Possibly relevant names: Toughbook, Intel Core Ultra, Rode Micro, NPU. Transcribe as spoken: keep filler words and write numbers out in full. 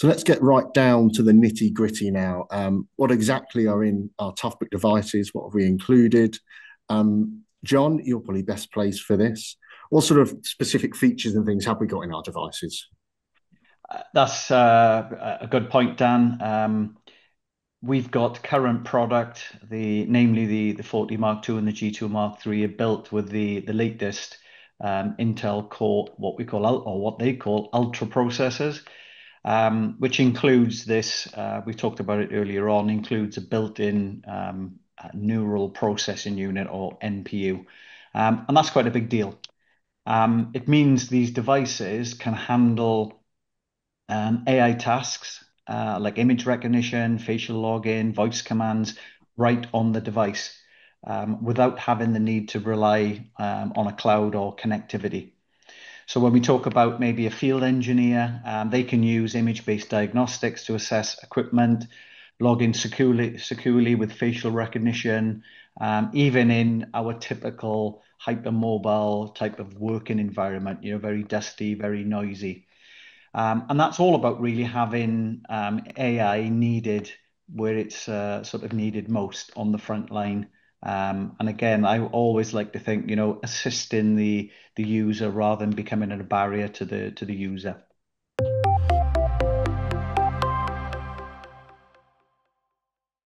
So let's get right down to the nitty gritty now. Um, what exactly are in our Toughbook devices? What have we included? Um, John, you're probably best placed for this. What sort of specific features and things have we got in our devices? Uh, that's uh, a good point, Dan. Um, we've got current product, the namely the, the forty Mark two and the G two Mark three are built with the, the latest um, Intel Core, what we call, or what they call Ultra processors, um, which includes this, uh, we talked about it earlier on, includes a built-in um, neural processing unit, or N P U. Um, and that's quite a big deal. Um, it means these devices can handle um, A I tasks uh, like image recognition, facial login, voice commands right on the device um, without having the need to rely um, on a cloud or connectivity. So when we talk about maybe a field engineer, um, they can use image-based diagnostics to assess equipment, log in securely, securely with facial recognition, um, even in our typical hypermobile type of working environment, you know, very dusty, very noisy. Um, and that's all about really having um, A I needed where it's uh, sort of needed most on the front line. Um, and again, I always like to think, you know, assisting the, the user rather than becoming a barrier to the, to the user.